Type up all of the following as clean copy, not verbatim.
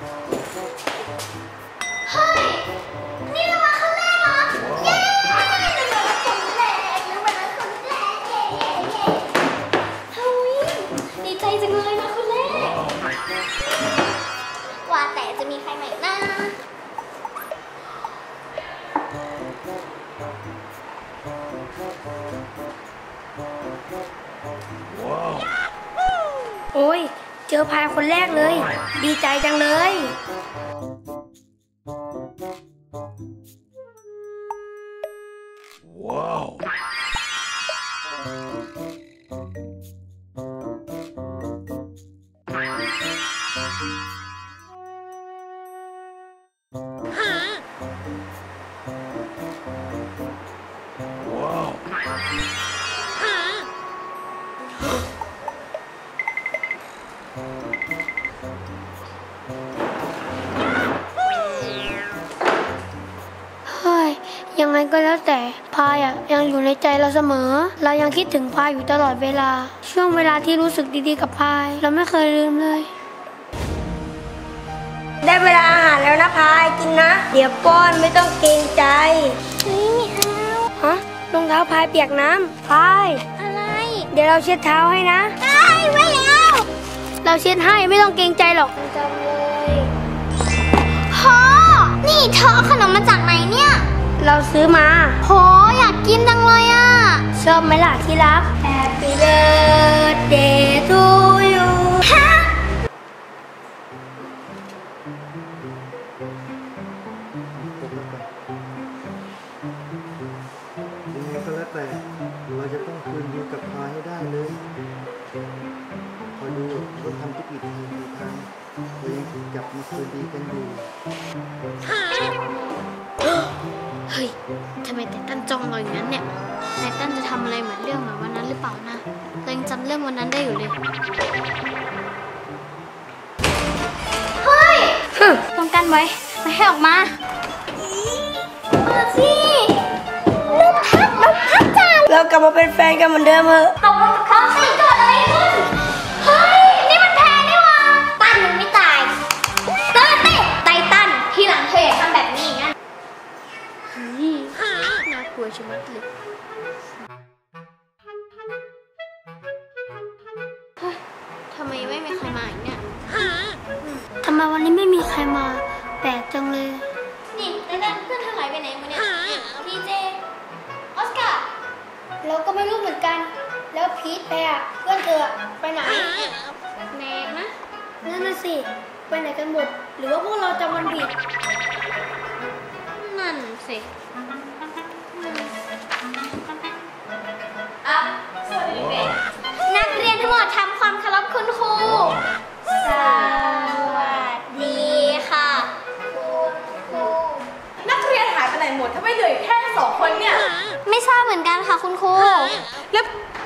เฮ้ยนี่เรามาครั้งแรกเหรอเย้เฮ้ยดีใจจังเลยมาครั้งแรกว่าแต่จะมีใครใหม่หน้าโอ้ยเจอพายคนแรกเลยดีใจจังเลยว้าวยังไงก็แล้วแต่พายยังอยู่ในใจเราเสมอเรายังคิดถึงพายอยู่ตลอดเวลาช่วงเวลาที่รู้สึกดีๆกับพายเราไม่เคยลืมเลยได้เวลาอาหารแล้วนะพายกินนะเดี๋ยวป้อนไม่ต้องเกรงใจนี่ฮะรองเท้าพายเปียกน้ำพายอะไรเดี๋ยวเราเช็ดเท้าให้นะได้ไว้แล้วเราเช็ดให้ไม่ต้องเกรงใจหรอกจำเลยพ่อนี่เธอเอาขนมมาจากไหนเนี่ยเราซื้อมาโหอยากกินจังเลยอ่ะชอบไหมล่ะที่รัก Happy birthday to you ฮะยังไงก็แล้วแต่เราจะต้องคืนดีกับพายให้ได้เลยคอยดูคนทำทุกอย่างดีทางเรายังจับมาคืนดีกันอยู่เฮ้ยทำไมไตตันจ้องเราอย่างนั้นเนี่ยไตตันจะทำอะไรเหมือนเรื่องเหมือนวันนั้นหรือเปล่านะเรายังจำเรื่องวันนั้นได้อยู่เลยเฮ้ยป้องกันไว้ไม่ให้ออกมาเปิดสินกพักจ้าเรากลับมาเป็นแฟนกันเหมือนเดิมเหรอตกลงกับเขาสิเกิดอะไรขึ้นเฮ้ยนี่มันแพ้นี่วะตันมันไม่ตายเต้ไตตันที่หลังเธอทำแบบนี้นะน่ากลัวจังเลยทำไมไม่มีใครมาอีกเนี่ยทำไมวันนี้ไม่มีใครมาแปลกจังเลยนี่แล้วเพื่อนทั้งหลายไปไหนมาเนี่ยพีเจออสการ์เราก็ไม่รู้เหมือนกันแล้วพีทแพรเพื่อนเธอไปไหนแหนกนะนั่นน่ะสิไปไหนกันหมดหรือว่าพวกเราจำวันผิดนั่นสินักเรียนทั้งหมดทำความเคารพคุณครูสวัสดีค่ะคุณครูนักเรียนหายไปไหนหมดทำไมเหลือแค่สองคนเนี่ยไม่ทราบเหมือนกันค่ะคุณครูแล้ว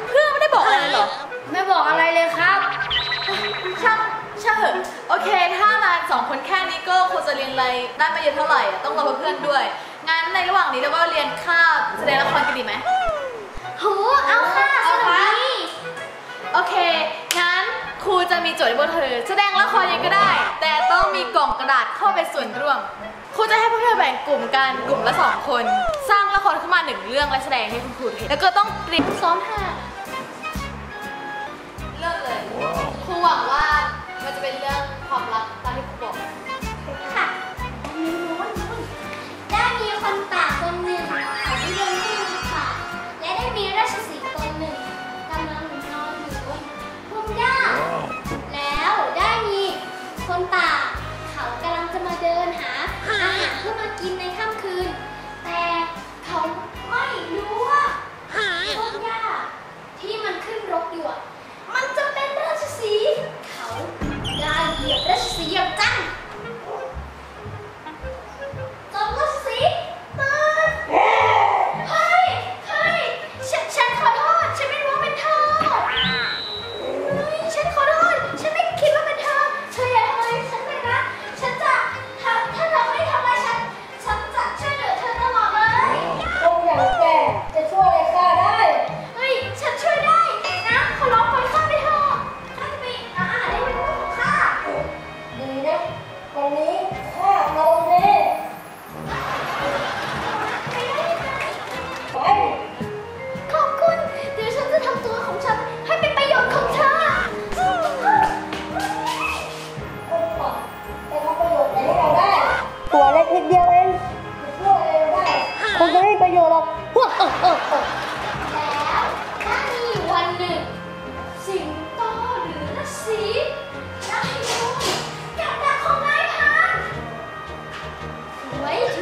เพื่อนไม่ได้บอกอะไรหรอไม่บอกอะไรเลยครับช่างเหอะโอเคถ้ามาสองคนแค่นี้ก็ครูจะเรียนอะไรได้ไม่เยอะเท่าไหร่ต้องรอเพื่อนด้วยงั้นในระหว่างนี้เราก็เรียนข้าวแสดงละครกันดีไหมโหเอาค่ะเอาค่ะโอเคงั้นครูจะมีโจทย์ให้พวกเธอแสดงละครยังก็ได้แต่ต้องมีกล่องกระดาษเข้าไปส่วนร่วมครูจะให้พวกเธอแบ่งกลุ่มกันกลุ่มละ2คนสร้างละครขึ้นมา1เรื่องและแสดงให้คุณครูเห็นแล้วก็ต้องเตรียมซ้อมค่ะเริ่มเลยครูหวังว่ามันจะเป็นเรื่องความรักตามที่ครูบอกค่ะได้มีคนป่าคนหนึ่งเขาได้เดินขึ้นภูเขาและได้มีราชสีห์ตนหนึ่งกำลังนอนอยู่บนพุ่มหญ้าแล้วได้มีคนป่าเขากำลังจะมาเดินหาอาหารเพื่อมากินในค่ำคืนแต่เขาไม่รู้ว่าพุ่มหญ้าที่มันขึ้นรกอยู่มันจะเป็นราชสีห์เขาได้เหยียบราชสีห์อย่างจัง อย่างนี้ห้าโมงนี้ขอบคุณเดี๋ยวฉันจะทำตัวของฉันให้เป็นประโยชน์ของเธอคุณป่ะแต่ทำประโยชน์อะไรได้ตัวเล็กนิดเดียวเองช่วยอะไรได้คงจะไม่ประโยชน์หรอกแล้วถ้ามีวันหนึ่งสิงโตหรือฤาษีได้รู้กับดักของนายพรานถวยสิ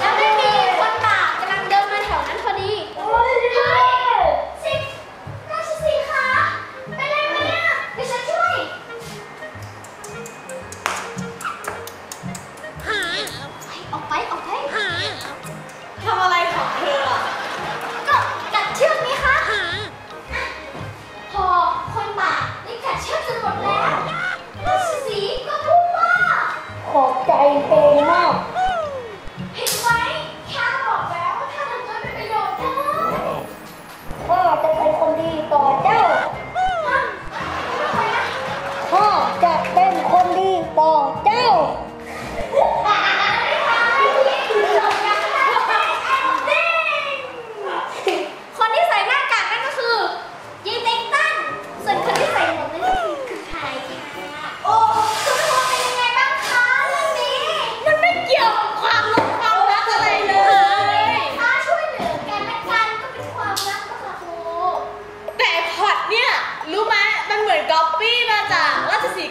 แล้วไม่มีคนป่ากำลังเดินมาแถวนั้นพอดีเฮ้ยสิงโตฤาษีคะไปเลยไหมอ่ะเดี๋ยวฉันช่วยออกไปทำอะไรของเธอก็กัดเชือกนี่คะพอคนป่าได้กัดเชือกจนหมดแล้วฤาษีก็พูดว่าขอบใจเธอมากเห็นไหมข้าบอกแล้วว่าถ้าทำตัวเป็นประโยชน์ได้ข้าจะเป็นคนดีต่อเจ้าข้าจะเป็นคนดีต่อเจ้า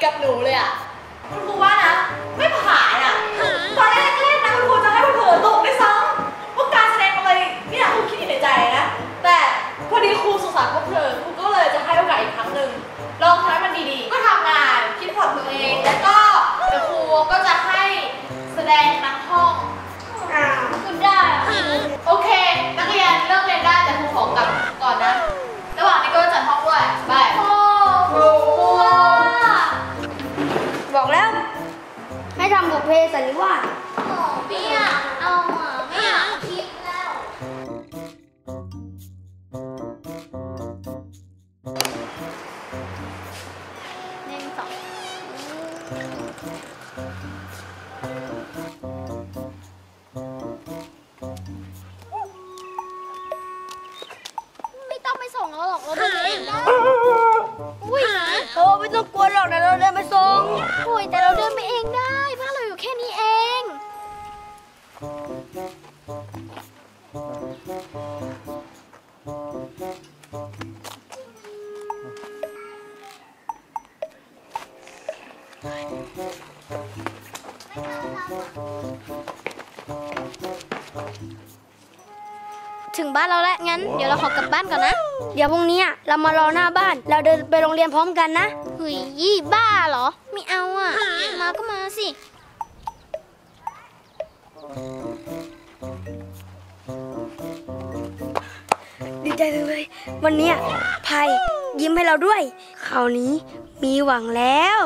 กับหนูเลยอ่ะคุณครูว่านะไม่ผ่านอ่ะตอนแรกๆนะคุณครูจะให้คุณเผลอตกด้วยซ้ำพวกการแสดงอะไรเนี่ยครูคิดอยู่ในใจนะแต่พอดีครูสงสารพวกเธอครูก็เลยจะให้โอกาสอีกครั้งหนึ่งลองทำให้มันดีๆก็ทำงานคิดผ่อนตัวเองแล้วก็ครูก็จะให้แสดงทั้งห้องคุณได้โอเคนักเรียนเลิกเรียนได้แต่ครูขอกลับก่อนนะระหว่างนี้ก็จัดห้องด้วยบายครูบอกแล้วให้ทำบุพเพสันนิวาสไม่อยากเอาอ่ะไม่อยากคิดแล้ว1 2ไม่ต้องไปส่งเราหรอกเราเดินเองได้อุ้ยเราไม่ต้องกลัวหรอกนะเราเดินไปส่งโอ้ยแต่เราเดินไปเองได้บ้านเราอยู่แค่นี้เองถึงบ้านเราแล้วงั้นเดี๋ยวเราขอกลับบ้านก่อนนะเดี๋ยวพรุ่งนี้เรามารอหน้าบ้านเราเดินไปโรงเรียนพร้อมกันนะเฮ้ยยี่บ้าเหรอไม่เอาอ่ะมาก็มาสิดีใจจังเลยวันนี้ภัยยิ้มให้เราด้วยคราวนี้มีหวังแล้ว